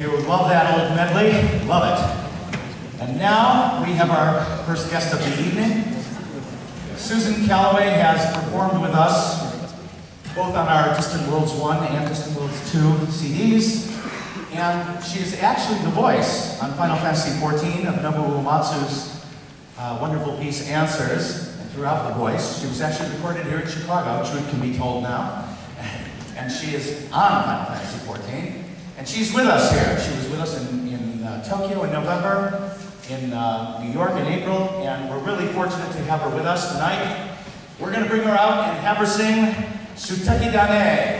You love that old medley, love it. And now we have our first guest of the evening. Susan Calloway has performed with us both on our Distant Worlds I and Distant Worlds II CDs, and she is actually the voice on Final Fantasy XIV of Nobuo Uematsu's wonderful piece Answers, and throughout The Voice. She was actually recorded here in Chicago, truth can be told now, and she is on Final Fantasy XIV. And she's with us here. She was with us in Tokyo in November, in New York in April, and we're really fortunate to have her with us tonight. We're going to bring her out and have her sing Suteki da ne.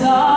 Down.